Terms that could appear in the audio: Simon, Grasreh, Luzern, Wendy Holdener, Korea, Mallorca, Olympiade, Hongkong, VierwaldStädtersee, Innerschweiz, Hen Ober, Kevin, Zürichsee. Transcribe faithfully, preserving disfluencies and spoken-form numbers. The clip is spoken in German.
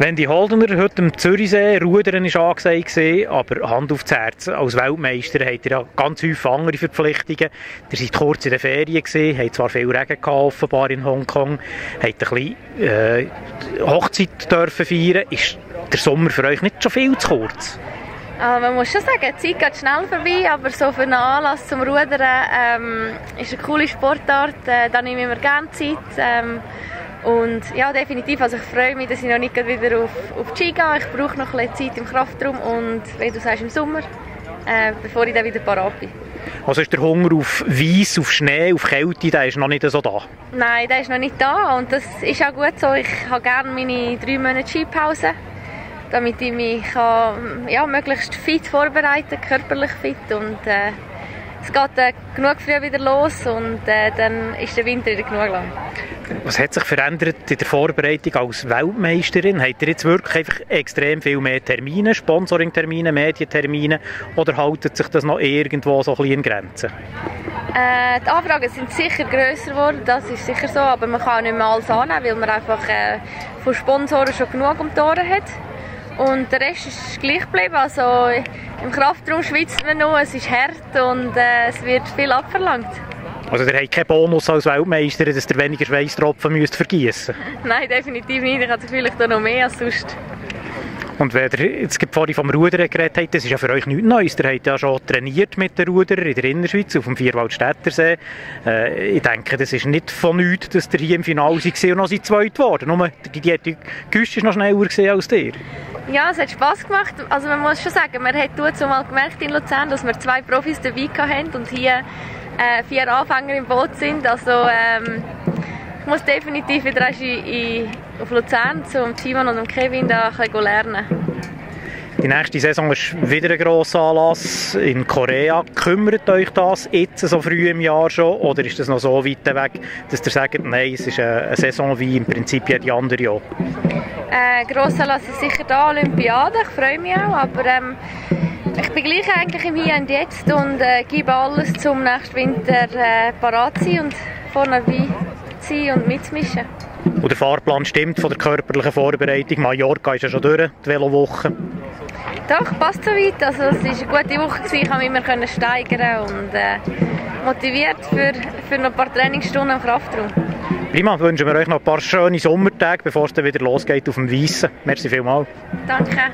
Wendy Holdener, heute am Zürichsee, Rudern war angesagt, aber Hand aufs Herz, als Weltmeister habt ihr ja ganz häufig andere Verpflichtungen. Ihr seid kurz in den Ferien, habt zwar viel Regen gehabt, offenbar in Hongkong, habt ein bisschen äh, Hochzeit dürfen feiern. Ist der Sommer für euch nicht schon viel zu kurz? Also man muss schon sagen, die Zeit geht schnell vorbei, aber so für einen Anlass zum Rudern ähm, ist eine coole Sportart, äh, da nehme ich mir gerne Zeit. Ähm, und ja, definitiv, also ich freue mich, dass ich noch nicht wieder auf, auf die Ski gehe. Ich brauche noch ein bisschen Zeit im Kraftraum und, wie du sagst, im Sommer, äh, bevor ich dann wieder parat bin. Also ist der Hunger auf Weiss, auf Schnee, auf Kälte, der ist noch nicht so da? Nein, der ist noch nicht da und das ist auch gut so. Ich habe gerne meine drei Monate Skipause, damit ich mich ja, möglichst fit vorbereiten kann, körperlich fit. Und, äh, es geht äh, genug früh wieder los und äh, dann ist der Winter wieder genug lang. Was hat sich verändert in der Vorbereitung als Weltmeisterin? Habt ihr jetzt wirklich einfach extrem viel mehr Termine, Sponsoring-Termine, Medientermine, oder haltet sich das noch irgendwo so ein bisschen in Grenzen? Äh, die Anfragen sind sicher grösser geworden, das ist sicher so, aber man kann auch nicht mehr alles annehmen, weil man einfach äh, von Sponsoren schon genug um die Ohren hat. Und der Rest ist gleich geblieben, also im Kraftraum schwitzt man noch, es ist hart und äh, es wird viel abverlangt. Also ihr habt keinen Bonus als Weltmeister, dass ihr weniger Schweißtropfen müsst vergießen? Nein, definitiv nicht, ich habe vielleicht noch mehr als sonst. Und wenn ihr jetzt vorhin vom Rudern geredet habt, das ist ja für euch nichts Neues. Ihr habt ja schon trainiert mit den Ruderern in der Innerschweiz, auf dem VierwaldStädtersee. Äh, ich denke, das ist nicht von nichts, dass ihr hier im Finale war und noch seid zweit geworden. Nur die, die, die Güste war noch schneller als ihr. Ja, es hat Spass gemacht. Also man muss schon sagen, man hat zumal gemerkt in Luzern, dass wir zwei Profis dabei hatten und hier äh, vier Anfänger im Boot sind. Also ähm, ich muss definitiv wieder in, in, auf Luzern zum Simon und Kevin da ein bisschen lernen. Die nächste Saison ist wieder ein grosser Anlass in Korea. Kümmert euch das jetzt so früh im Jahr schon oder ist das noch so weit weg, dass ihr sagt, nein, es ist eine Saison wie im Prinzip jede andere auch? Äh, grosser Anlass ist sicher da, Olympiade, ich freue mich auch, aber ähm, ich bin gleich eigentlich im Hier und Jetzt und äh, gebe alles, um nächsten Winter äh, parat zu sein und vorne dabei zu sein und mitzumischen. Und der Fahrplan stimmt von der körperlichen Vorbereitung. Mallorca ist ja schon durch, die Velowoche. Doch, passt soweit. Also, es war eine gute Woche, ich konnte mich immer steigern und äh, motiviert für, für noch ein paar Trainingsstunden im Kraftraum. Prima, wünschen wir euch noch ein paar schöne Sommertage, bevor es dann wieder losgeht auf dem Weissen. Merci vielmals. Danke.